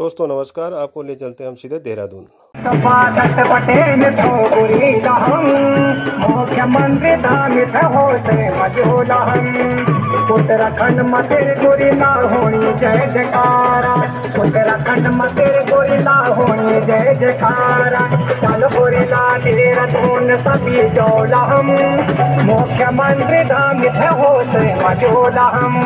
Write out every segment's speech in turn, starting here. दोस्तों नमस्कार, आपको ले चलते हैं हम सीधे देहरादून। उत्तराखंड मतेरे गोरी लाल होनी जय जयकारा, उत्तराखंड मतेरे गोरी लाल होनी जय जयकारा। चलो गोरी लाल देहरादून सभी जोला हम, मुख्यमंत्री धाम थे हो से मजोला हम।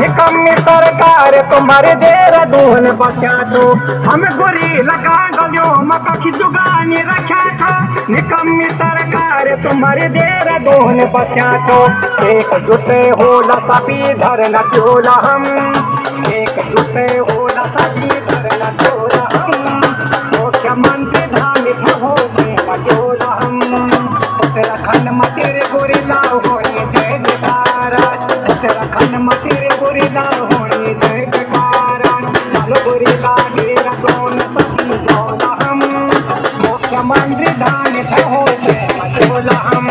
निकम्मी सरकार तुम्हारे देहरादून बसा छो, हम गोरी लगा गलियों मका की जुगानी रखा छो। निकम्मी सरकार तुम्हारे देहरादून बसा छो, एक जुटे हो सभी धरना चोला हम, एक जुटे हो सभी धरना चोला हम। मुख्यमंत्री धाम हो से मचोला हम, उत्तराखंड में तेरे गोरी लाल होनी जय जयकारा, उत्तराखंड में तेरे गोरी लाल होनी जय जयकारा। चलो गोरी लाल देहरादून सभी जोला हम, मुख्यमंत्री धाम हो से मचोला हम।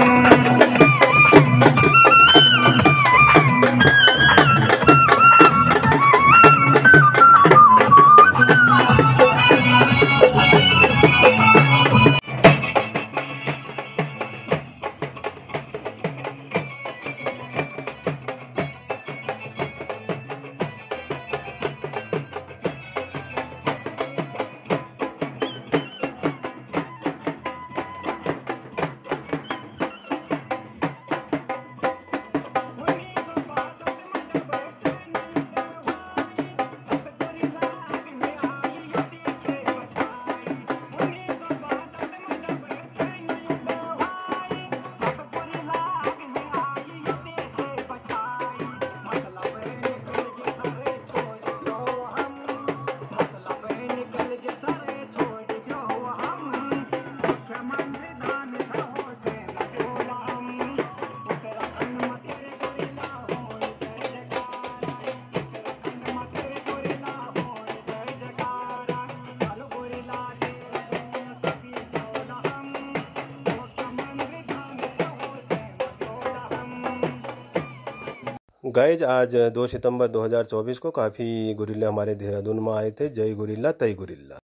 गाइज आज 2 सितंबर 2024 को काफ़ी गुरिल्ला हमारे देहरादून में आए थे। जय गुरिल्ला, तय गुरिल्ला।